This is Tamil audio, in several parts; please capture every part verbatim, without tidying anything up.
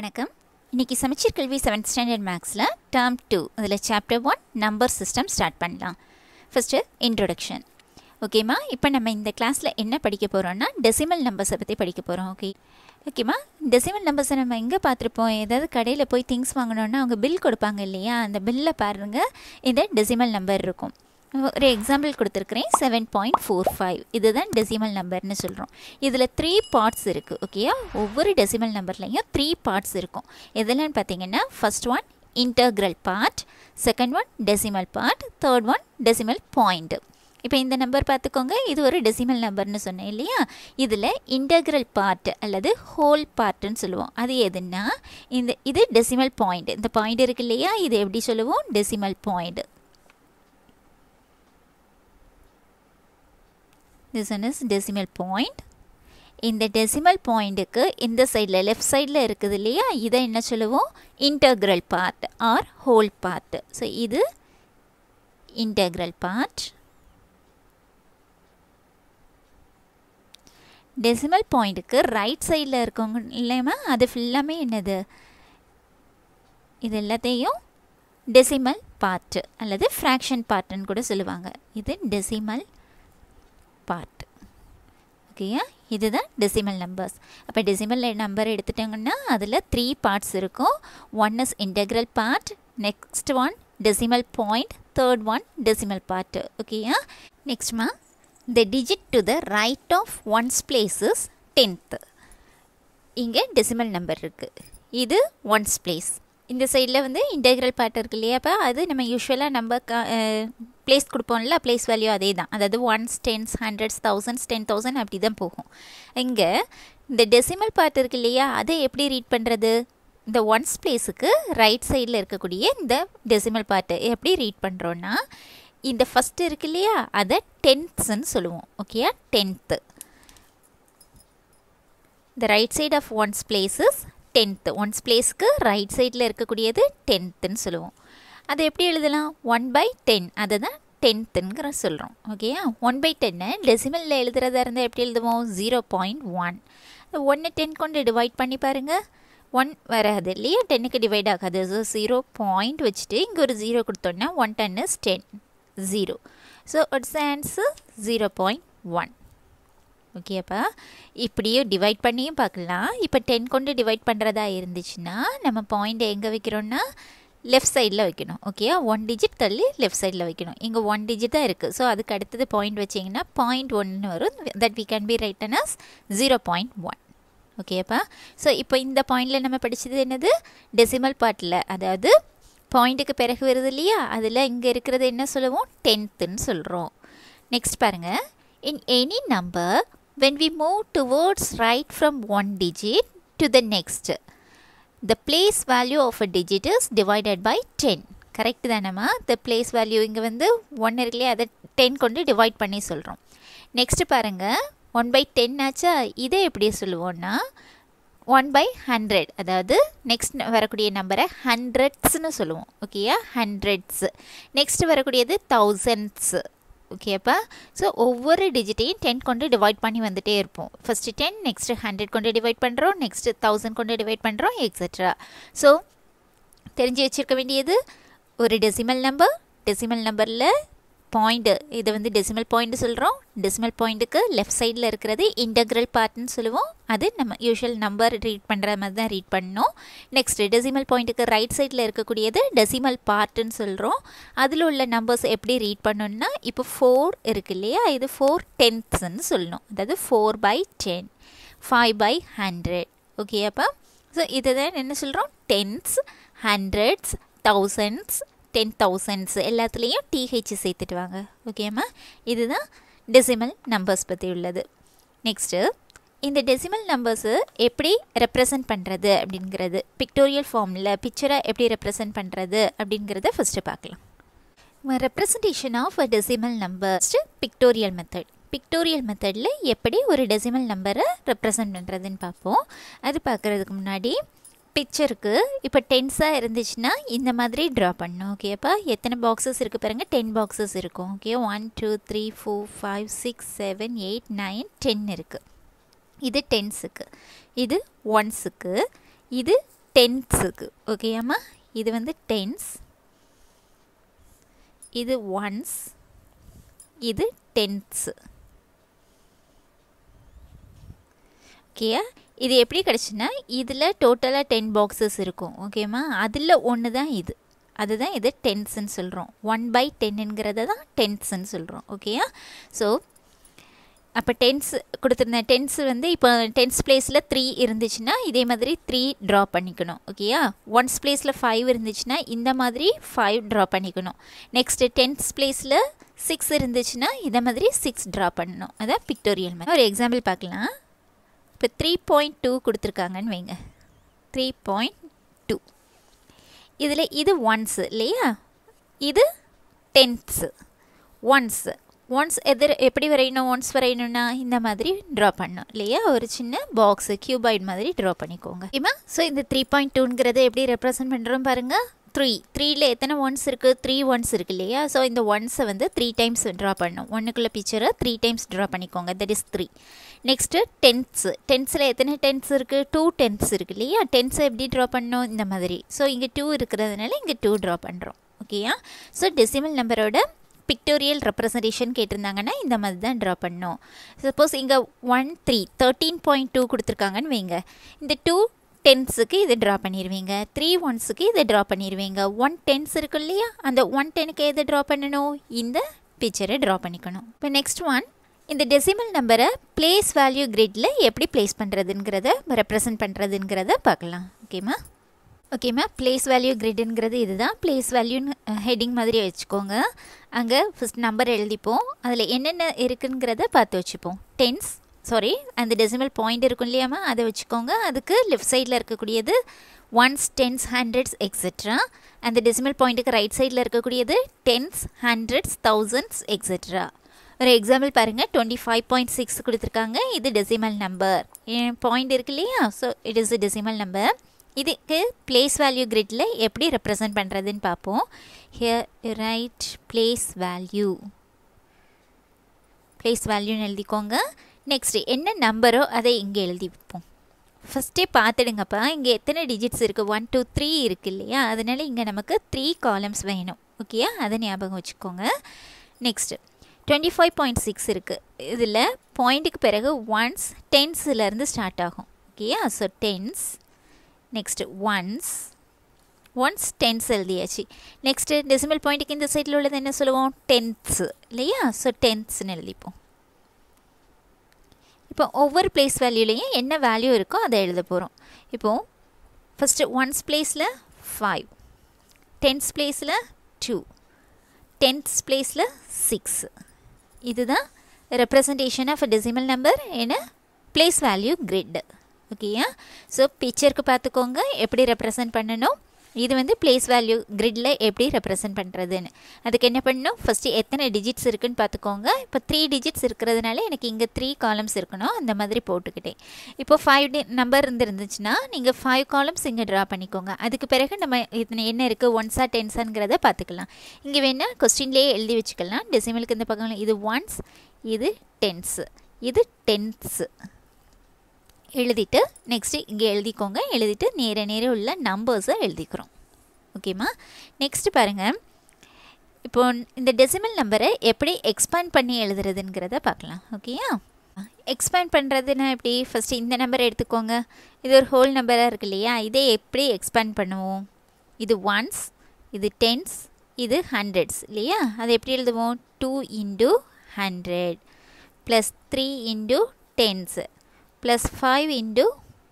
வணக்கம். இன்னைக்கு சமச்சீர் கல்வி seventh ஸ்டாண்டர்ட் மேக்ஸ்ல term two அதுல chapter one number system start பண்ணலாம். First introduction. ஓகேமா, இப்போ நம்ம இந்த கிளாஸ்ல என்ன படிக்க போறோம்னா டெசிமல் நம்பர்ஸ் பத்தி படிக்க போறோம். ஓகே ஓகேமா, டெசிமல் நம்பர்ஸ் நம்ம எங்க பார்த்திருப்போம்? ஏதாவது கடையில போய் திங்ஸ் வாங்கணும்னா அவங்க பில் கொடுப்பாங்க இல்லையா, அந்த பில்ல பாருங்க, இந்த டெசிமல் நம்பர் இருக்கும். ஒரு எக்ஸாம்பிள் கொடுத்துருக்குறேன், செவன் பாயிண்ட் ஃபோர் ஃபைவ் இதுதான் டெசிமல் நம்பர்னு சொல்கிறோம். இதில் த்ரீ பார்ட்ஸ் இருக்குது. ஓகேயா, ஒவ்வொரு டெசிமல் நம்பர்லையும் த்ரீ பார்ட்ஸ் இருக்கும். எதெல்லாம் பார்த்தீங்கன்னா, first one integral part, second one decimal part, third one decimal point. இப்போ இந்த நம்பர் பார்த்துக்கோங்க, இது ஒரு டெசிமல் நம்பர்னு சொன்னேன் இல்லையா, இதில் இன்டர்கிரல் பார்ட் அல்லது ஹோல் பார்ட்டுன்னு சொல்லுவோம். அது எதுன்னா இந்த இது டெசிமல் பாயிண்ட், இந்த பாயிண்ட் இருக்குது இல்லையா, இது எப்படி சொல்லுவோம்? Decimal point. This one is decimal point. இந்த decimal pointக்கு இந்த சைடில் லெஃப்ட் சைடில் இருக்குது இல்லையா, இதை என்ன சொல்லுவோம்? integral part or whole part. So இது integral part. decimal pointக்கு ரைட் சைடில் இருக்கவங்க இல்லையம்மா, அது ஃபுல்லாமே என்னது? இது எல்லாத்தையும் decimal part அல்லது fraction partன்னு கூட சொல்லுவாங்க. இது decimal பார்ட். ஓகேயா, இதுதான் டெசிமல் நம்பர்ஸ். அப்போ டெசிமல் நம்பர் எடுத்துட்டாங்கன்னா அதில் த்ரீ பார்ட்ஸ் இருக்கும். One is integral part, next one decimal point, third one decimal part. ஓகேயா, நெக்ஸ்ட்மா the digit to the right of ones place is tenth. இங்கே டெசிமல் நம்பர் இருக்குது, இது ஒன்ஸ் பிளேஸ். இந்த சைடில் வந்து இன்டெக்ரல் பார்ட் இருக்குது இல்லையா, அப்போ அது நம்ம யூஸ்வலாக நம்ம பிளேஸ் கொடுப்போம்ல, பிளேஸ் வேல்யூ அதே தான். அதாவது ones, tens, hundreds, thousands, ten thousand அப்படி தான் போகும். இங்கே இந்த டெசிமல் பார்ட் இருக்குது இல்லையா, அதை எப்படி ரீட் பண்ணுறது? இந்த ஒன்ஸ் பிளேஸுக்கு ரைட் சைடில் இருக்கக்கூடிய இந்த டெசிமல் பார்ட்டு எப்படி ரீட் பண்ணுறோன்னா, இந்த ஃபஸ்ட்டு இருக்கு இல்லையா, அதை டென்த்ஸ்ன்னு சொல்லுவோம். ஓகேயா, டென்த்து. இந்த right side of ones places tenth, ones பிளேஸ்க்கு ரைட் சைடில் இருக்கக்கூடியது டென்த்துன்னு சொல்லுவோம். அதை எப்படி எழுதலாம்? ஒன் பை டென், அதை தான் டென்த்துங்கிற சொல்கிறோம். ஓகேயா, ஒன் பை டென்னை டெசிமலில் எழுதுறதா இருந்தால் எப்படி எழுதுவோம்? Zero point one. ஒன்று டென் கொண்டு டிவைட் பண்ணி பாருங்கள், ஒன் வராது இல்லையா, டென்னுக்கு டிவைட் ஆகாது. ஸோ ஜீரோ பாயிண்ட் வச்சுட்டு இங்கே ஒரு ஜீரோ கொடுத்தோன்னா one ten is ten, zero. So its answer zero point one. ஓகேப்பா, இப்படியும் டிவைட் பண்ணியும் பார்க்கலாம். இப்போ டென் கொண்டு டிவைட் பண்ணுறதா இருந்துச்சுன்னா நம்ம பாயிண்ட் எங்கே வைக்கிறோன்னா லெஃப்ட் சைடில் வைக்கணும். ஓகேயா, ஒன் டிஜிட் தள்ளி லெஃப்ட் சைடில் வைக்கணும். இங்கே ஒன் டிஜிட் தான் இருக்குது. ஸோ அதுக்கு அடுத்தது பாயிண்ட் வச்சிங்கன்னா பாயிண்ட் ஒன்று வரும். That we can be written as zero point one. ஓகேப்பா, ஸோ இப்போ இந்த பாயிண்டில் நம்ம படித்தது என்னது? டெசிமல் பார்ட்டில், அதாவது பாயிண்ட்டுக்கு பிறகு வருது இல்லையா, அதில் இங்கே இருக்கிறது என்ன சொல்லுவோம்? டென்த்துன்னு சொல்கிறோம். நெக்ஸ்ட் பாருங்கள், in any number when we move towards right from one digit to the next, the place value of a digit is divided by ten. correct தானம்மா? the place value இங்க வந்து ஒன்று இருக்குல்ல, அதை டென் கொண்டு டிவைட் பண்ணி சொல்றோம். நெக்ஸ்ட் பாருங்க, ஒன் பை டென் ஆச்சா, இதை எப்படி சொல்லுவோம்னா ஒன் பை ஹண்ட்ரட், அதாவது நெக்ஸ்ட் வரக்கூடிய நம்பரை ஹண்ட்ரட்ஸ்ன்னு சொல்லுவோம். ஓகேயா, ஹண்ட்ரட்ஸ். நெக்ஸ்ட் வரக்கூடியது தௌசண்ட்ஸ். ஓகேப்பா, ஸோ ஒவ்வொரு டிஜிட்டையும் டென் கொண்டு டிவைட் பண்ணி வந்துகிட்டே இருப்போம். ஃபஸ்ட்டு டென், நெக்ஸ்ட்டு ஹண்ட்ரட் கொண்டு டிவைட் பண்ணுறோம், நெக்ஸ்ட்டு தௌசண்ட் கொண்டு டிவைட் பண்ணுறோம், எக்ஸெட்ரா. ஸோ தெரிஞ்சு வச்சுருக்க வேண்டியது, ஒரு டெசிமல் நம்பர், டெசிமல் நம்பரில் பாயிண்ட்டு, இதை வந்து டெசிமல் பாயிண்ட்டு சொல்கிறோம். டெசிமல் பாயிண்ட்டுக்கு லெஃப்ட் சைடில் இருக்கிறது இன்டெக்ரல் பார்ட்னு சொல்லுவோம். அது நம்ம யூஷுவல் நம்பர் ரீட் பண்ணுற மாதிரி தான் ரீட் பண்ணணும். நெக்ஸ்ட் டெசிமல் பாயிண்ட்டுக்கு ரைட் சைடில் இருக்கக்கூடியது டெசிமல் பார்ட்டுன்னு சொல்கிறோம். அதில் உள்ள நம்பர்ஸ் எப்படி ரீட் பண்ணணும்னா, இப்போ ஃபோர் இருக்குது இல்லையா, இது ஃபோர் டென்த்ஸ்ன்னு சொல்லணும். அதாவது four by ten, five by hundred. ஓகேப்பா, ஸோ இதை தான் என்ன சொல்கிறோம்? Tens, hundreds, thousands, ten thousands எல்லாத்துலேயும் டிஹெச் சேர்த்துட்டு வாங்க. ஓகேம்மா, இதுதான் டெசிமல் நம்பர்ஸ் பற்றி உள்ளது. நெக்ஸ்ட்டு இந்த டெசிமல் நம்பர்ஸு எப்படி ரெப்ரசன்ட் பண்ணுறது அப்படிங்கிறது, பிக்டோரியல் ஃபார்மில் பிக்சராக எப்படி ரெப்ரசன்ட் பண்ணுறது அப்படிங்கிறத ஃபஸ்ட்டு பார்க்கலாம். Representation of a decimal numbers pictorial method. Pictorial மெத்தடில் எப்படி ஒரு டெசிமல் நம்பரை ரெப்ரசன்ட் பண்ணுறதுன்னு பார்ப்போம். அது பார்க்குறதுக்கு முன்னாடி பிக்சருக்கு இப்போ டென்ஸாக இருந்துச்சுன்னா இந்த மாதிரி ட்ரா பண்ணணும். ஓகேப்பா, எத்தனை பாக்ஸஸ் இருக்குது பாருங்கள், டென் பாக்ஸஸ் இருக்கும். Okay, one two three four five six seven eight nine ten இருக்குது. இது டென்ஸுக்கு, இது ஒன்ஸுக்கு, இது tense. Okay, amma? This is tense. This is once. This is tense. Okay, this is எப்படி கிடைச்சுனா இதுல டோட்டலா ten boxes இருக்கும். Okay, amma? அதுல ஒன்னு தான் இது. அதுதான் இது tense ன்னு சொல்றோம். one by ten ங்கறத தான் tense ன்னு சொல்றோம். Okay, so அப்ப tense கொடுத்திருந்த tense வந்து இப்போ tense placeல three இருந்துச்சுனா இதே மாதிரி three draw பண்ணிக்கணும் ஓகேயா ones placeல five இருந்துச்சுனா இந்த மாதிரி five draw பண்ணிக்கணும் next tense placeல six இருந்துச்சுனா இத மாதிரி six draw பண்ணனும் அத pictorial மாதிரி ஒரு எக்ஸாம்பிள் பார்க்கலாம் இப்போ three point two கொடுத்திருக்காங்கன்னு வெங்க three point two இதுல இது ones இல்லையா இது tense ones once எதர் எப்படி வரையணும் once வரையணும்னா இந்த மாதிரி draw பண்ணனும் இல்லையா ஒரு சின்ன box cuboid மாதிரி draw பண்ணிக்கோங்க ஓகேமா சோ இந்த three point two ங்கறதை எப்படி ரெப்ரசன்ட் பண்றோம் பாருங்க three three ல எத்தனை ones இருக்கு three ones இருக்கு இல்லையா சோ இந்த ones வந்து three times draw பண்ணனும் ஒண்ணுக்குள்ள picture three times draw பண்ணிக்கோங்க that is three next tense tense ல எத்தனை tense இருக்கு two tense இருக்கு இல்லையா tense எப்படி draw பண்ணனும் இந்த மாதிரி சோ இங்க two இருக்குிறதுனால இங்க two draw பண்றோம் ஓகேயா சோ டெசிமல் நம்பரோட pictorial representation கேட்டிருந்தாங்கன்னா இந்த மாதிரி தான் draw பண்ணனும் suppose இங்க one three thirteen point two கொடுத்திருக்காங்கன்னு வெங்க இந்த two tens க்கு இத draw பண்ணிடுவீங்க three ones க்கு இத draw பண்ணிடுவீங்க one tens இருக்கு இல்லையா அந்த one ten க்கு இத draw பண்ணனும் இந்த picture-ஐ draw பண்ணிக்கணும் இப்போ next one இந்த டெசிமல் நம்பரை place value grid-ல எப்படி place பண்றதுங்கறதை represent பண்றதுங்கறதை பார்க்கலாம் ஓகேமா Okay, ma, place value grid ங்கறது இதுதான் place value ஹெடிங் மாதிரி வெச்சுக்கோங்க அங்க first number எழுதிப்போம் அதுல என்னென்ன இருக்குங்கறதை பார்த்து வெச்சுப்போம் tens sorry அந்த decimal point இருக்கும் இல்லையாமா அதை வெச்சுக்கோங்க அதுக்கு left sideல இருக்க கூடியது ones tens hundreds etc and the decimal pointக்கு right sideல இருக்க கூடியது tens hundreds thousands etc ஒரு எக்ஸாம்பிள் பாருங்க twenty-five point six கொடுத்திருக்காங்க இது decimal number point இருக்கு இல்லையா so it is a decimal number இதுக்கு place value gridல எப்படி represent பண்றதுன்னு பாப்போம் here write place value place value ன்னு எழுதிக்கோங்க next என்ன நம்பரோ அதை இங்க எழுதிப்போம் first பாத்துடுங்கப்பா இங்க எத்தனை digits இருக்கு one two three இருக்கு இல்லையா அதனால இங்க நமக்கு three columns வேணும் ஓகேயா அத ஞாபகம் வெச்சுக்கோங்க next twenty-five point six இருக்கு இதுல point க்கு பிறகு ones tens ல இருந்து ஸ்டார்ட் ஆகும் ஓகேயா so tens Next ones, ones tens எழுதியாச்சு next decimal point க்கு இந்த சைடுல உள்ளது என்ன சொல்லுவோம் tenths இல்லையா so tenths ன்னு எழுதிப்போம் இப்போ ஒவ்வொரு place valueலயும் என்ன value இருக்கோ அதை எழுத போறோம் இப்போ first ones placeல five tens placeல two tenths placeல six இதுதான் representation of a decimal number in a place value grid Okay, yeah? So picture को पाते कोंगा एपड़ी represent पढ़ने नो इधर वंदे place value grid ले एपड़ी represent पढ़ रहे देने अत कैन्ना पढ़नो first एतने digits इरकन पाते कोंगा इप्पो three digits इरकर रहे देना ले इनके इंगे three columns इरकनो अंदर मधुरी पोट किटे इप्पो five number इंदर इंदचना इंगे five columns इंगे draw पनी कोंगा अत के पहले कन नम्मा इतने इन्ने इरकर ones आ tens आ इंगे रहे दे पाते कला इंगे वेन्ना question ले एल्डी विच कला decimal के इंदर पकड़ने इधर ones इधर tens इधर tens எழுதிட்டு நெக்ஸ்ட் இங்க எழுதிக்கோங்க எழுதிட்டு நேரே நேரே உள்ள நம்பர்ஸ் எழுதிக்குறோம் ஓகேமா நெக்ஸ்ட் பாருங்க இப்போ இந்த டெசிமல் நம்பரை எப்படி எக்ஸ்பாண்ட் பண்ணி எழுதுறதுங்கறத பார்க்கலாம் ஓகேயா எக்ஸ்பாண்ட் பண்றதுனா எப்படி ஃபர்ஸ்ட் இந்த நம்பரை எடுத்துக்கோங்க இது ஒரு ஹோல் நம்பரா இருக்கு இல்லையா இதை எப்படி எக்ஸ்பாண்ட் பண்ணுவோம் இது ones இது tens இது hundreds இல்லையா அதை எப்படி எழுதுவோம் two into one hundred plus three into tens plus five into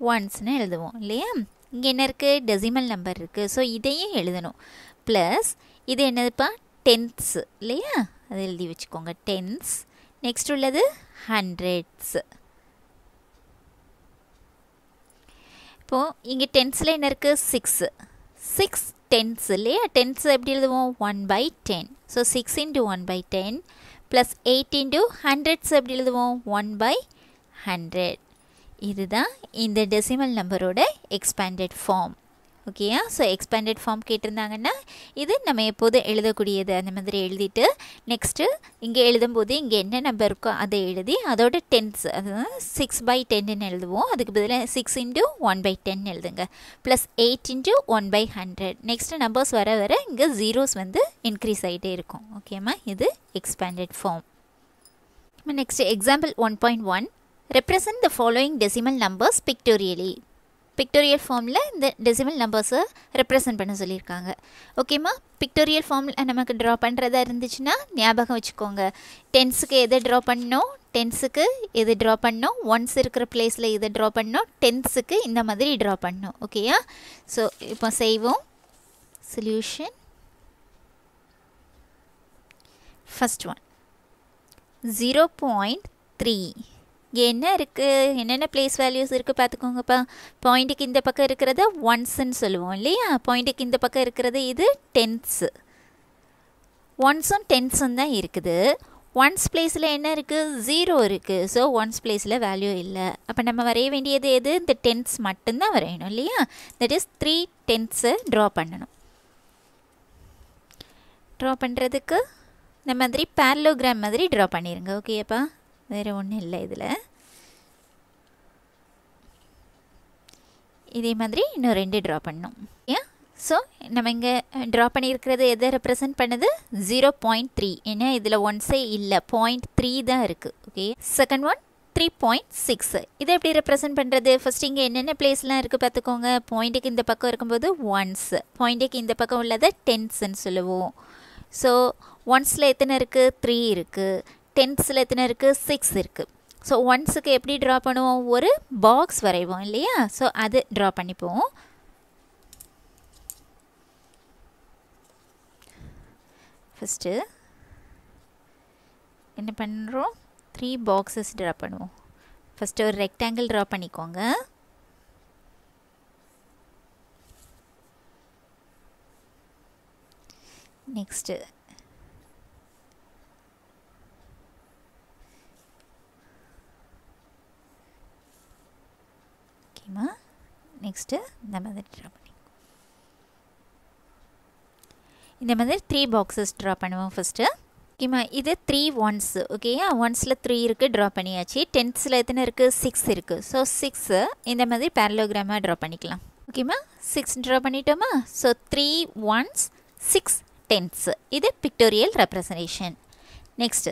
ones ன்னு எழுதுவோம் இல்லையா இங்க என்ன இருக்கு டெசிமல் நம்பர் இருக்கு சோ இதையும் எழுதணும் plus இது என்னதுப்பா tens இல்லையா அதை எழுதி வெச்சுக்கோங்க tens next உள்ளது hundreds இப்போ இங்க tens ல என்ன இருக்கு six six tens இல்லையா tens எப்படி எழுதுவோம் one by ten so six into one by ten plus eight into hundreds எப்படி எழுதுவோம் one by one hundred இதுதான் இந்த டெசிமல் நம்பரோட expanded form Okay, so expanded form கேட்டிருந்தாங்கன்னா இது நம்ம எப்போது எழுதக்கூடியது அந்த மாதிரி எழுதிட்டு நெக்ஸ்ட் இங்க எழுதும்போது இங்க என்ன நம்பர் இருக்கோ அதை எழுதி அதோட டென்ஸ் அதாவது six by ten ன்னு எழுதுவோம் அதுக்கு பதிலா six into one by ten எழுதுங்க plus eight into one by one hundred next numbers வர வர இங்க zeros வந்து இன்கிரீஸ் ஆயிட்டே இருக்கும் ஓகேமா இது expanded form next example one point one represent the following decimal numbers pictorially pictorial form la the decimal numbers represent panna sollirukanga okay ma pictorial form la namakku draw pandradha irundichina nyabagam vechukonga tens ku edha draw panno tens ku edha draw panno ones irukra place la edha draw panno tens ku indha madiri draw panno okay ya so ipo seivom solution first one zero point three என்ன இருக்கு என்னென்ன place values இருக்கு பாத்துக்கோங்கப்பா பாயிண்ட்க்கு இந்த பக்கம் இருக்குறது ones ன்னு சொல்லுவோம் இல்லையா பாயிண்ட்க்கு இந்த பக்கம் இருக்குறது இது tens ones and tens தான் இருக்குது ones placeல என்ன இருக்கு zero இருக்கு சோ ones placeல value இல்ல அப்ப நம்ம வரைய வேண்டியது எது இந்த tens மட்டும் தான் வரையணும் இல்லையா that is three tens draw பண்ணனும் draw பண்றதுக்கு நம்ம மாதிரி parallelogram மாதிரி draw பண்ணிருங்க ஓகேப்பா வேற ஒண்ணே இல்ல இதுல இதே மாதிரி இன்னும் ரெண்டு டிரா பண்ணனும் ஓகே சோ நம்ம இங்க டிரா பண்ணி இருக்குது எதை ரெப்ரசன்ட் பண்ணுது zero point three ஏன்னா இதுல ones ஏ இல்ல zero point three தான் இருக்கு okay second one three point six இத எப்படி ரெப்ரசன்ட் பண்றது ஃபர்ஸ்ட் இங்க என்னென்ன பிளேஸ்லாம் இருக்கு பாத்துக்கோங்க பாயிண்ட்க்கு இந்த பக்கம் இருக்கும்போது ones பாயிண்ட்க்கு இந்த பக்கம் உள்ளது tens ன்னு சொல்லுவோம் சோ ones ல எத்தனை இருக்கு three இருக்கு tens ல எத்தனை இருக்கு six இருக்கு சோ ones க்கு எப்படி டிரா பண்ணுவோம் ஒரு box வரைவோம் இல்லையா சோ அது டிரா பண்ணிப்போம் first என்ன பண்றோம் three boxes டிரா பண்ணுவோம் first ஒரு rectangle டிரா பண்ணிக்கோங்க next next நம்ம டிரா பண்ணி இந்த மாதிரி three boxes டிரா பண்ணுவோம் first ஓகேமா இது three ones ஓகேயா ones ல three இருக்கு டிரா பண்ணியாச்சு tens ல எத்தனை இருக்கு six இருக்கு சோ six இந்த மாதிரி parallelogram டிரா பண்ணிக்கலாம் ஓகேமா six டிரா பண்ணிட்டோமா so three ones six tens இது pictorial representation next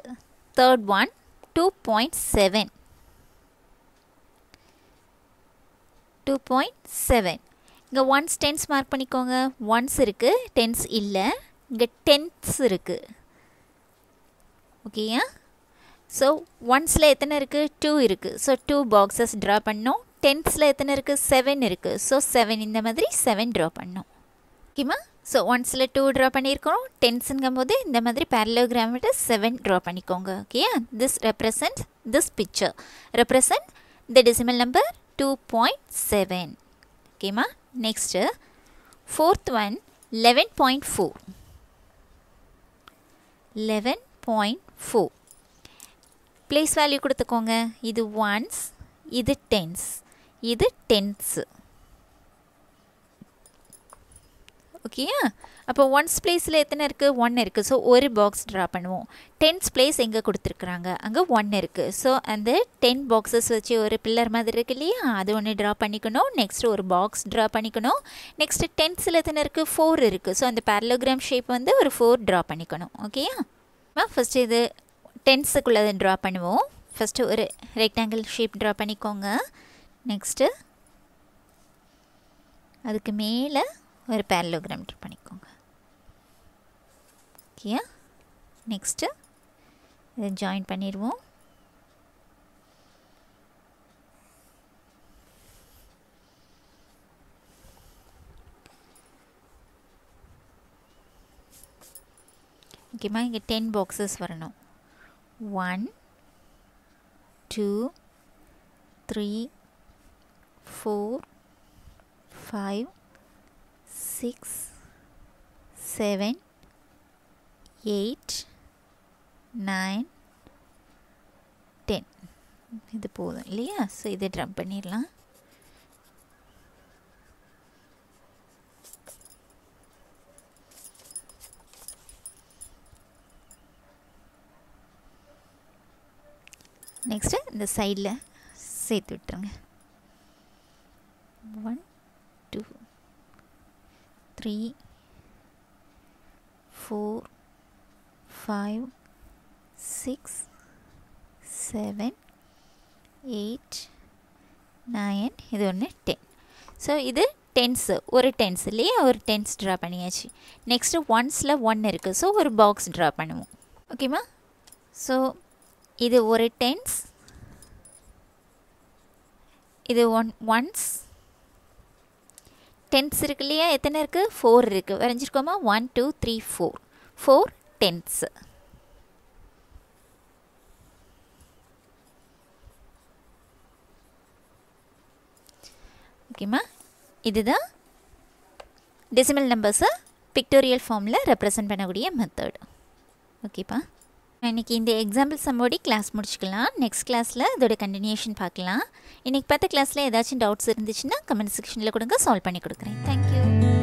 third one two point seven two point seven இங்க ones tens மார்க் பண்ணிக்கோங்க ones இருக்கு tens இல்ல இங்க tens இருக்கு ஓகேயா சோ ones ல எத்தனை இருக்கு two இருக்கு சோ two boxes draw பண்ணோம் tens ல எத்தனை இருக்கு seven இருக்கு சோ seven இந்த மாதிரி seven draw பண்ணோம் ஓகேமா சோ ones ல two draw பண்ணிருக்கோம் tens ங்கும்போது இந்த மாதிரி parallelogram ல seven draw பண்ணிக்கோங்க ஓகேயா this represents this picture represent the decimal number two point seven okay ma next fourth one eleven point four eleven point four place value கொடுத்துக்கோங்க இது ones இது tens இது tens okay ah அப்ப ones place ல எத்தனை இருக்கு one இருக்கு சோ ஒரு box draw பண்ணுவோம் tens place எங்க கொடுத்திருக்காங்க அங்க one இருக்கு சோ அந்த ten boxes வச்சு ஒரு பில்லர் மாதிரி இருக்குலையா அது ஒண்ணே draw பண்ணிக்கணும் நெக்ஸ்ட் ஒரு box draw பண்ணிக்கணும் நெக்ஸ்ட் tens ல எத்தனை இருக்கு four இருக்கு சோ அந்த parallelogram shape வந்து ஒரு four draw பண்ணிக்கணும் ஓகேயா மா first இது tens குள்ளத draw பண்ணுவோம் first ஒரு rectangle shape draw பண்ணிக்கோங்க நெக்ஸ்ட் அதுக்கு மேல ஒரு parallelogram draw பண்ணிக்கோங்க ஓகேயா நெக்ஸ்ட் இத ஜாயின் பண்ணிடுவோம் ஓகேமா இங்க ten boxes வரணும் one two three four five six seven eight nine ten இது போதும் இல்லையா சோ இத ட்ரம் பண்ணிரலாம் நெக்ஸ்ட் இந்த சைடுல சேர்த்து விட்டுருங்க. one two three four five six seven eight nine இது ஒன்று ten. ஸோ இது டென்ஸு, ஒரு டென்ஸ்லேயே ஒரு டென்ஸ் ட்ரா பண்ணியாச்சு. நெக்ஸ்ட்டு ஒன்ஸில் ஒன்று இருக்குது. ஸோ ஒரு பாக்ஸ் ட்ரா பண்ணுவோம். ஓகேம்மா. ஸோ இது ஒரு டென்ஸ், இது ஒன் ஒன்ஸ் டென்ஸ் இருக்கு இல்லையா? எத்தனை இருக்குது? ஃபோர் இருக்குது. வரைஞ்சிருக்கோமா? One two three four four tens. ஓகேம்மா. இதுதான் டெசிமல் நம்பர்ஸை பிக்டோரியல் ஃபார்மில் ரெப்ரசன்ட் பண்ணக்கூடிய மெத்தட். ஓகேப்பா, இன்றைக்கி இந்த எக்ஸாம்பிள் சம்மோடி கிளாஸ் முடிச்சுக்கலாம். நெக்ஸ்ட் கிளாஸில் இதோட கண்டினியூஷன் பார்க்கலாம். இன்றைக்கி பார்த்த கிளாஸில் ஏதாச்சும் டவுட்ஸ் இருந்துச்சுன்னா கமெண்ட் செக்ஷனில் கொடுங்க, சால்வ் பண்ணி கொடுக்குறேன். தேங்க்யூ.